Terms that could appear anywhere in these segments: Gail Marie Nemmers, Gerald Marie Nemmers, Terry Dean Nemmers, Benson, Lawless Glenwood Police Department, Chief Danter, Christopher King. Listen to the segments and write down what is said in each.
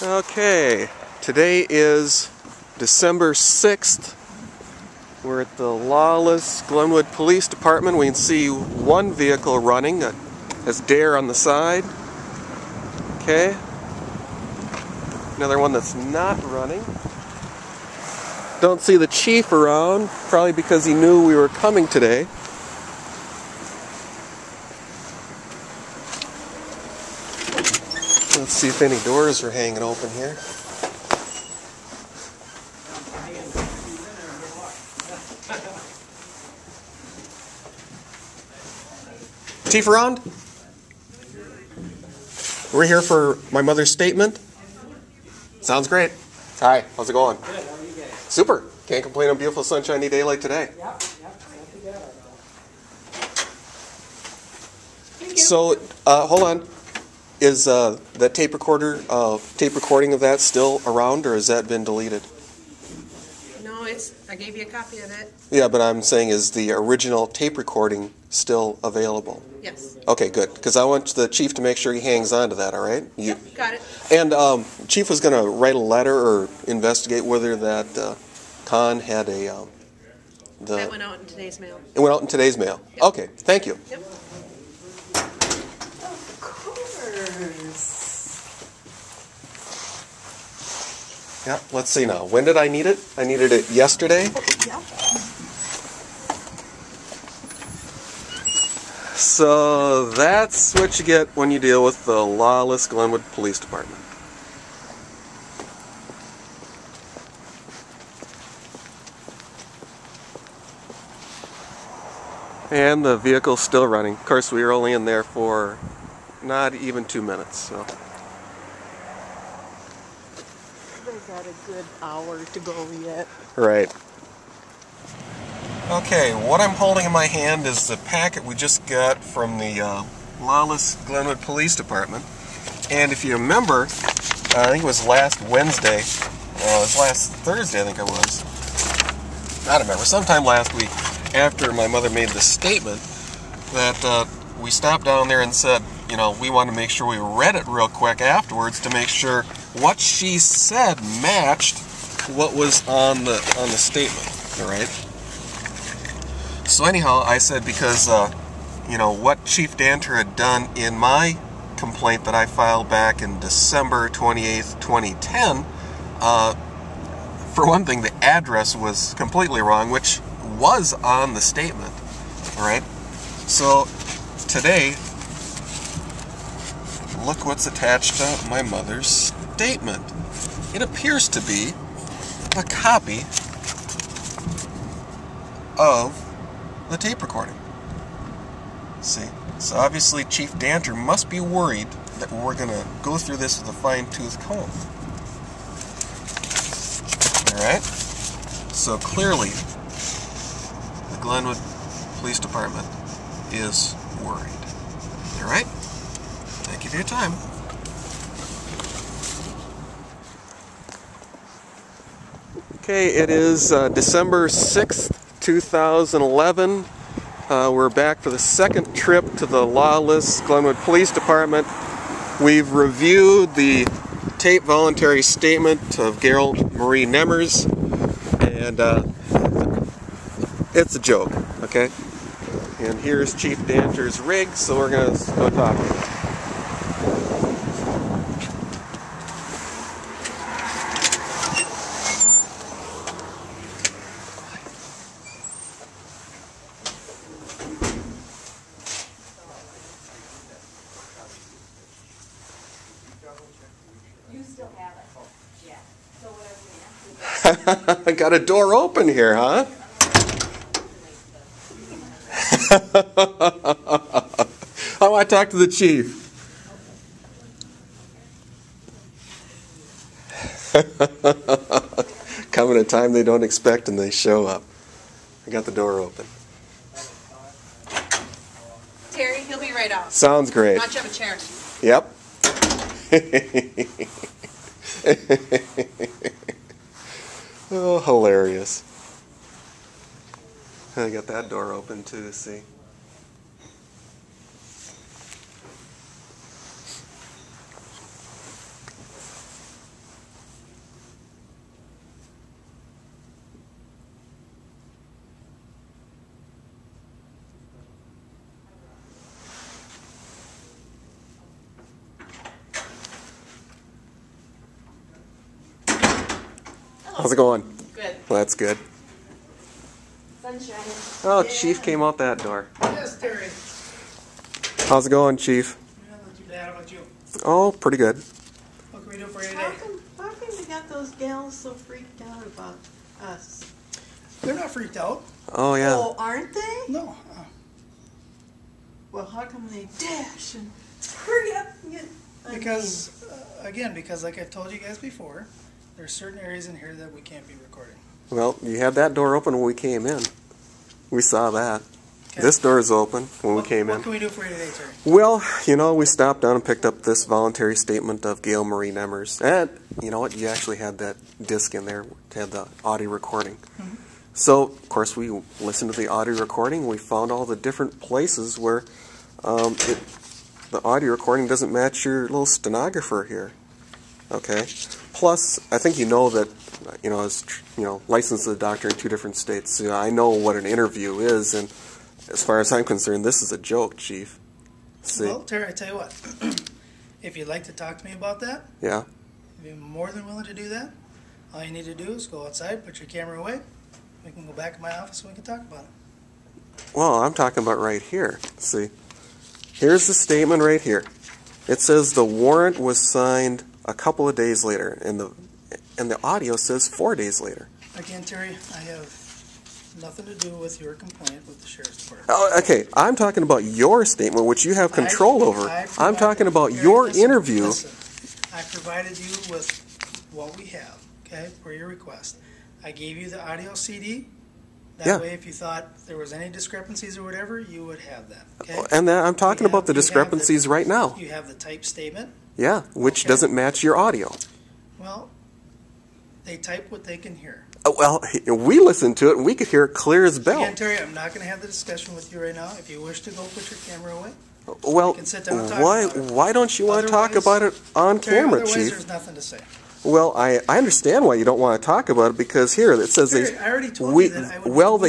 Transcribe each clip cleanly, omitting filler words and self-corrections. Okay, today is December 6th. We're at the Lawless Glenwood Police Department. We can see one vehicle running that has Dare on the side. Okay, another one that's not running. Don't see the chief around, probably because he knew we were coming today. Let's see if any doors are hanging open here. Chief around? We're here for my mother's statement. Sounds great. Hi, how's it going? Super. Can't complain on a beautiful sunshiny day like today. Yep. So, hold on. Is that tape recording of that still around, or has that been deleted? No, I gave you a copy of it. Yeah, but I'm saying, is the original tape recording still available? Yes. Okay, good. Because I want the chief to make sure he hangs on to that. All right. Yep, got it. And chief was going to write a letter or investigate whether that con had a. That went out in today's mail. It went out in today's mail. Yep. Okay. Thank you. Yep. Of course. Yeah. Let's see now. When did I need it? I needed it yesterday. Yeah. So that's what you get when you deal with the Lawless Glenwood Police Department. And the vehicle's still running. Of course, we were only in there for not even 2 minutes. So they got a good hour to go yet. Right. Okay, what I'm holding in my hand is the packet we just got from the Lawless Glenwood Police Department. And if you remember, I think it was last Wednesday, it was last Thursday I think it was, I don't remember, sometime last week, after my mother made the statement, that we stopped down there and said, you know, we wanted to make sure we read it real quick afterwards to make sure what she said matched what was on the statement, all right? So anyhow, I said, because, you know, what Chief Danter had done in my complaint that I filed back in December 28th, 2010, for one thing, the address was completely wrong, which was on the statement, all right? So today, look what's attached to my mother's statement. It appears to be a copy of the tape recording. See, so obviously Chief Danter must be worried that we're going to go through this with a fine-tooth comb. Alright, so clearly the Glenwood Police Department is worried. Alright, thank you for your time. Okay, it is December 6th, 2011. We're back for the second trip to the Lawless Glenwood Police Department. We've reviewed the tape voluntary statement of Gerald Marie Nemmers, and it's a joke, okay? And here's Chief Danter's rig, so we're going to go talk to him. You still have it. Yeah. So what are we after? Got a door open here, huh? I want to talk to the chief. Come at a time they don't expect and they show up. I got the door open. Terry, he'll be right out. Sounds great. Why don't you have a chair? Yep. Oh, hilarious. I got that door open too to see. How's it going? Good. Well, that's good. Sunshine. Oh, yeah. Chief came out that door. Yes, Terry. How's it going, Chief? Yeah, not too bad. How about you? Oh, pretty good. What can we do for you today? How come we got those gals so freaked out about us? They're not freaked out. Oh, yeah. Oh, aren't they? No. Well, how come they dash and hurry up and get... Because, again, because like I've told you guys before, there are certain areas in here that we can't be recording. Well, you had that door open when we came in. We saw that. Okay. This door is open when we came in. What can we do for you today, Terry? Well, you know, we stopped down and picked up this voluntary statement of Gail Marie Nemmers. And, you know what, you actually had that disc in there, had the audio recording. Mm-hmm. So, of course, we listened to the audio recording. We found all the different places where the audio recording doesn't match your little stenographer here. Okay. Plus, I think you know that, you know, as you know, licensed as a doctor in 2 different states, so I know what an interview is, and as far as I'm concerned, this is a joke, Chief. See? Well, Terry, I tell you what. If you'd like to talk to me about that, yeah, I'd be more than willing to do that. All you need to do is go outside, put your camera away. We can go back to my office and we can talk about it. Well, I'm talking about right here. See? Here's the statement right here. It says the warrant was signed a couple of days later, and the audio says 4 days later. Again, Terry, I have nothing to do with your complaint with the sheriff's department. Oh, okay. I'm talking about your statement, which you have control over. I'm talking about your interview. Listen, I provided you with what we have, okay, for your request. I gave you the audio CD. That way, if you thought there was any discrepancies or whatever, you would have that. Okay? And that, I'm talking about the discrepancies right now. You have the typed statement. Yeah, which doesn't match your audio. Well, they type what they can hear. Oh, well, we listened to it, and we could hear it clear as bell. Again, Terry, I'm not going to have the discussion with you right now. If you wish to go put your camera away, well, you can sit down and talk about it. Why don't you want to talk about it on camera, Chief? Otherwise, there's nothing to say. Well, I understand why you don't want to talk about it, because here it says they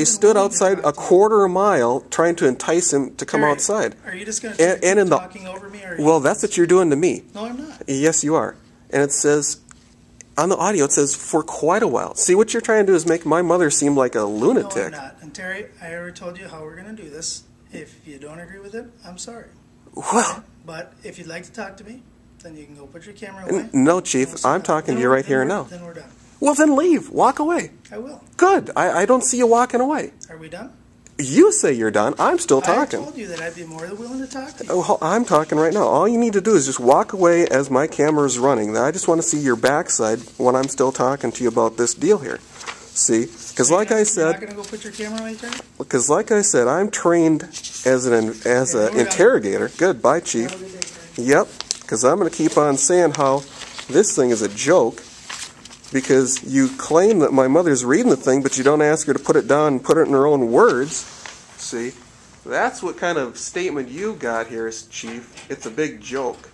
stood outside a quarter mile trying to entice him to come outside. Are you just going to keep talking over me? Well, that's what you're doing to me. No, I'm not. Yes, you are. And it says, on the audio, it says, for quite a while. See, what you're trying to do is make my mother seem like a lunatic. No, I'm not. And Terry, I already told you how we're going to do this. If you don't agree with it, I'm sorry. Well. Okay? But if you'd like to talk to me, then you can go put your camera away. No, Chief, I'm talking to you right here and now. Then we're done. Well, then leave. Walk away. I will. Good. I don't see you walking away. Are we done? You say you're done. I'm still talking. I told you that I'd be more than willing to talk to you. Well, I'm talking right now. All you need to do is just walk away as my camera's running. I just want to see your backside when I'm still talking to you about this deal here. See? Because like I said... You're not going to go put your camera away, Terry? Because like I said, I'm trained as an interrogator. Good. Bye, Chief. Have a good day, Terry. Yep. Because I'm going to keep on saying how this thing is a joke, because you claim that my mother's reading the thing, but you don't ask her to put it down and put it in her own words. See? That's what kind of statement you got here, Chief. It's a big joke.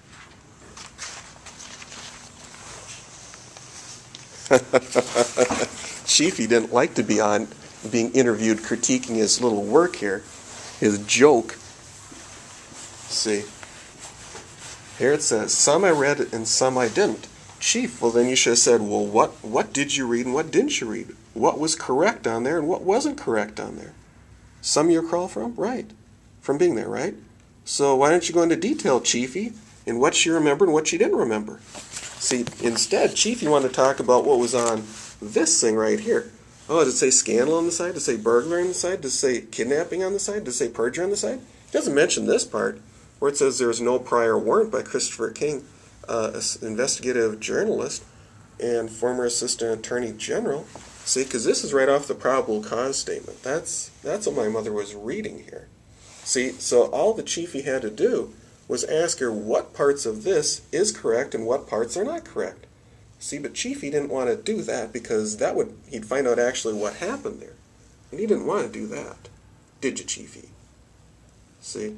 Chief, he didn't like to be on being interviewed critiquing his little work here, his joke. See? Here it says, some I read and some I didn't. Chief, well then you should have said, well, what did you read and what didn't you read? What was correct on there and what wasn't correct on there? Some you recall from? Right. From being there, right? So why don't you go into detail, Chiefy, in what you remember and what you didn't remember? See, instead, Chiefy wanted to talk about what was on this thing right here. Oh, did it say scandal on the side? Did it say burglary on the side? Did it say kidnapping on the side? Did it say perjury on the side? It doesn't mention this part, where it says there was no prior warrant by Christopher King, an investigative journalist and former assistant attorney general. See, because this is right off the probable cause statement. That's what my mother was reading here. See, so all the Chiefy had to do was ask her what parts of this is correct and what parts are not correct. See, but Chiefy didn't want to do that, because that would he'd find out actually what happened there. And he didn't want to do that. Did you, Chiefy? See?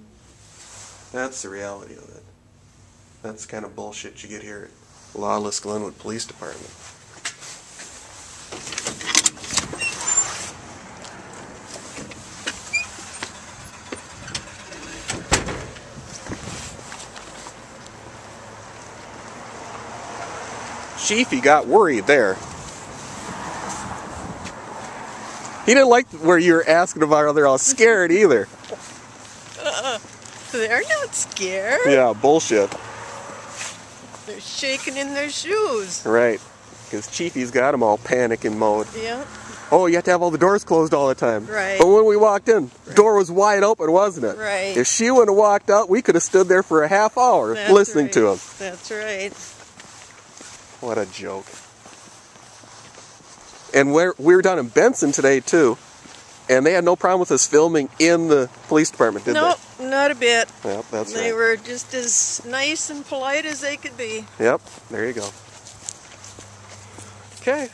That's the reality of it. That's the kind of bullshit you get here at Lawless Glenwood Police Department. Chief, he got worried there. He didn't like where you were asking about whether I was scared either. They're not scared. Yeah, bullshit. They're shaking in their shoes. Right. Because Chiefy's got them all panicking mode. Yeah. Oh, you have to have all the doors closed all the time. Right. But when we walked in, the door was wide open, wasn't it? Right. If she wouldn't have walked out, we could have stood there for a half hour listening to him. That's right. What a joke. And we were down in Benson today, too, and they had no problem with us filming in the police department, did they? Nope, not a bit. Yep, that's right. They were just as nice and polite as they could be. Yep, there you go. Okay.